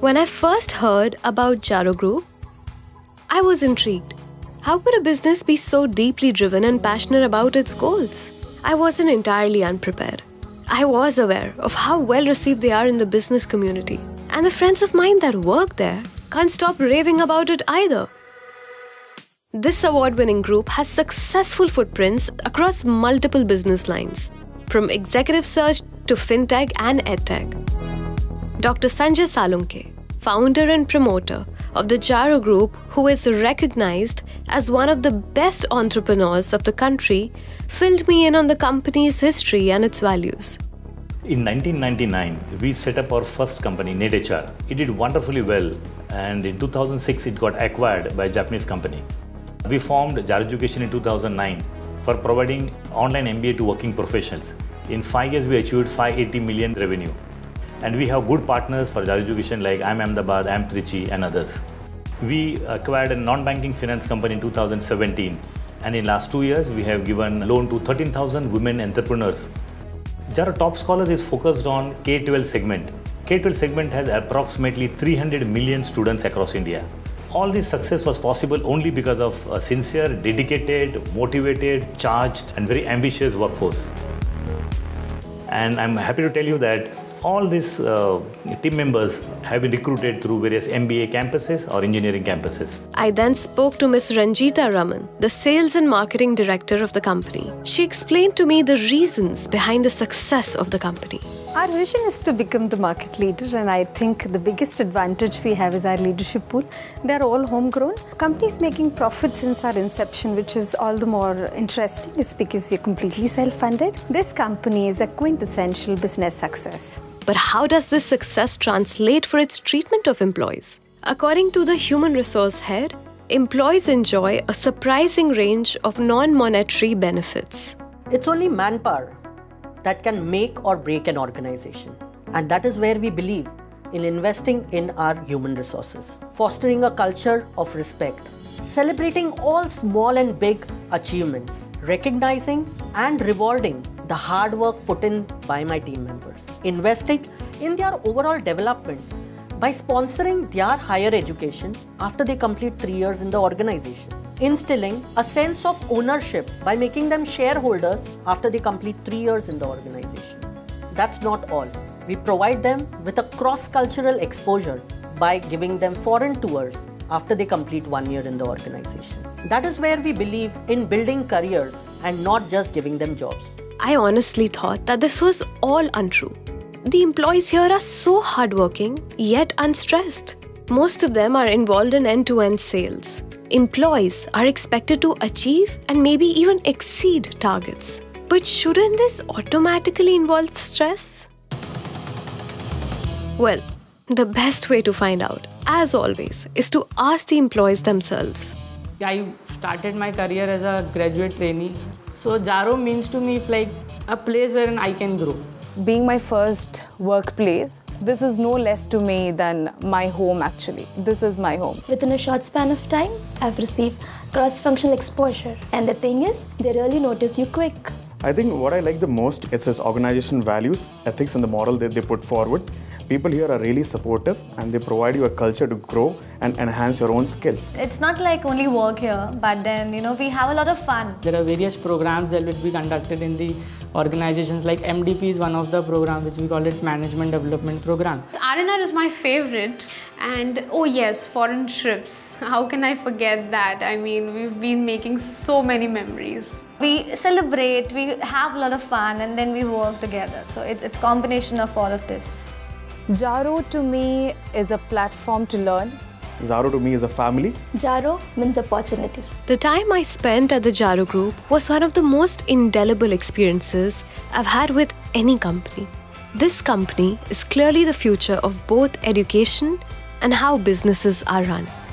When I first heard about Jaro Group, I was intrigued. How could a business be so deeply driven and passionate about its goals? I wasn't entirely unprepared. I was aware of how well received they are in the business community, and the friends of mine that work there can't stop raving about it either. This award-winning group has successful footprints across multiple business lines, from executive search to fintech and edtech. Dr. Sanjay Salunkhe, founder and promoter of the Jaro Group, who is recognized as one of the best entrepreneurs of the country, filled me in on the company's history and its values. In 1999, we set up our first company, NetHR. It did wonderfully well, and in 2006, it got acquired by a Japanese company. We formed Jaro Education in 2009 for providing online MBA to working professionals. In 5 years, we achieved 580 million revenue. And we have good partners for Jaro Education like IIM Ahmedabad, IIM Trichy and others. We acquired a non-banking finance company in 2017. And in last 2 years, we have given loan to 13,000 women entrepreneurs. Jaro Top Scholars is focused on K-12 segment. K-12 segment has approximately 300 million students across India. All this success was possible only because of a sincere, dedicated, motivated, charged and very ambitious workforce. And I'm happy to tell you that all these team members have been recruited through various MBA campuses or engineering campuses. I then spoke to Ms. Ranjita Raman, the sales and marketing director of the company. She explained to me the reasons behind the success of the company. Our vision is to become the market leader, and I think the biggest advantage we have is our leadership pool. They are all homegrown. Companies making profits since our inception, which is all the more interesting, is because we are completely self-funded. This company is a quintessential business success. But how does this success translate for its treatment of employees? According to the human resource head, employees enjoy a surprising range of non-monetary benefits. It's only manpower that can make or break an organization. And that is where we believe in investing in our human resources, fostering a culture of respect, celebrating all small and big achievements, recognizing and rewarding the hard work put in by my team members, investing in their overall development by sponsoring their higher education after they complete 3 years in the organization, instilling a sense of ownership by making them shareholders after they complete 3 years in the organization. That's not all. We provide them with a cross-cultural exposure by giving them foreign tours after they complete 1 year in the organization. That is where we believe in building careers and not just giving them jobs. I honestly thought that this was all untrue. The employees here are so hardworking yet unstressed. Most of them are involved in end-to-end sales. Employees are expected to achieve and maybe even exceed targets. But shouldn't this automatically involve stress? Well, the best way to find out, as always, is to ask the employees themselves. I started my career as a graduate trainee. So Jaro means to me like a place wherein I can grow. Being my first workplace, this is no less to me than my home actually. This is my home. Within a short span of time, I've received cross-functional exposure. And the thing is, they really notice you quick. I think what I like the most is its organization values, ethics and the model that they put forward. People here are really supportive and they provide you a culture to grow and enhance your own skills. It's not like only work here, but then, we have a lot of fun. There are various programs that will be conducted in the organizations, like MDP is one of the programs, which we call it Management Development Program. R&R is my favorite, and oh yes, foreign trips. How can I forget that? I mean, we've been making so many memories. We celebrate, we have a lot of fun, and then we work together. So it's a combination of all of this. Jaro to me is a platform to learn. Jaro to me is a family. Jaro means opportunities. The time I spent at the Jaro Group was one of the most indelible experiences I've had with any company. This company is clearly the future of both education and how businesses are run.